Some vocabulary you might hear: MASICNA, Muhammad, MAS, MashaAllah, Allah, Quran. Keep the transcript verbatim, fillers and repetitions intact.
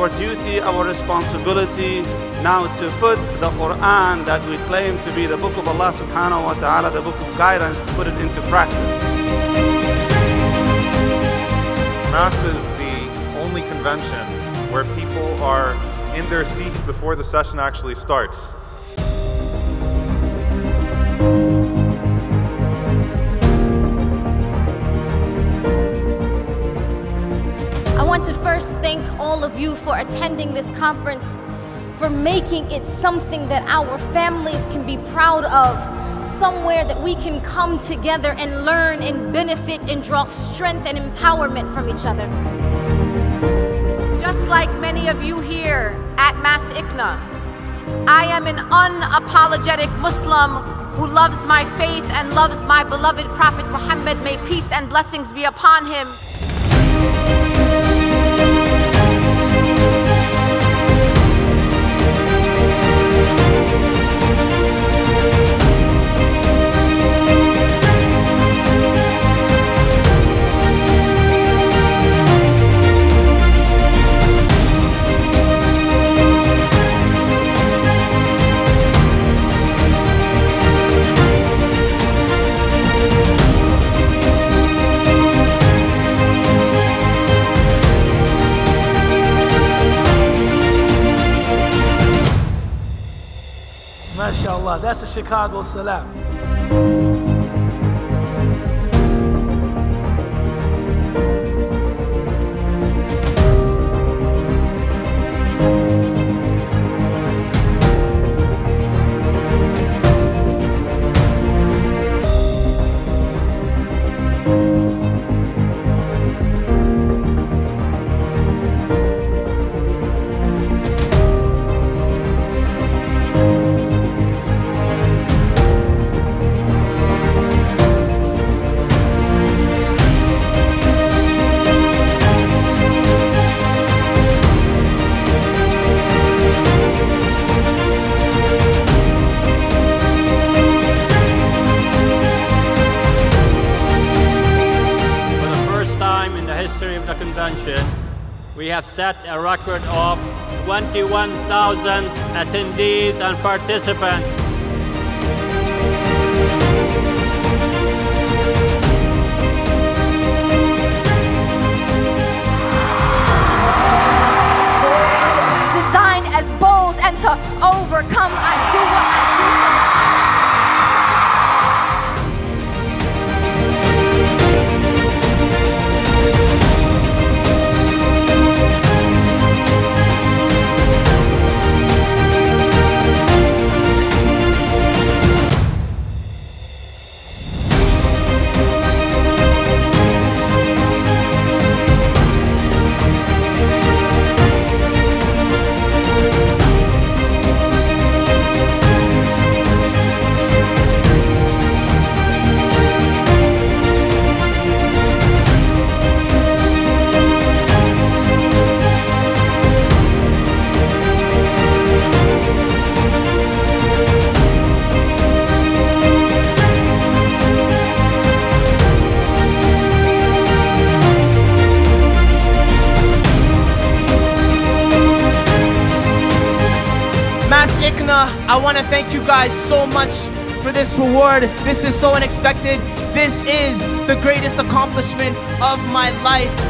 our duty, our responsibility now to put the Quran that we claim to be the book of Allah subhanahu wa ta'ala, the book of guidance, to put it into practice. M A S is the only convention where people are in their seats before the session actually starts. I want to first thank all of you for attending this conference, for making it something that our families can be proud of, somewhere that we can come together and learn and benefit and draw strength and empowerment from each other. Just like many of you here at M A S I C N A, I am an unapologetic Muslim who loves my faith and loves my beloved Prophet Muhammad. May peace and blessings be upon him. MashaAllah, that's a Chicago salam. Of the convention, we have set a record of twenty-one thousand attendees and participants. Design as bold and to overcome, I do what I do. M A S I C N A, I want to thank you guys so much for this reward. This is so unexpected. This is the greatest accomplishment of my life.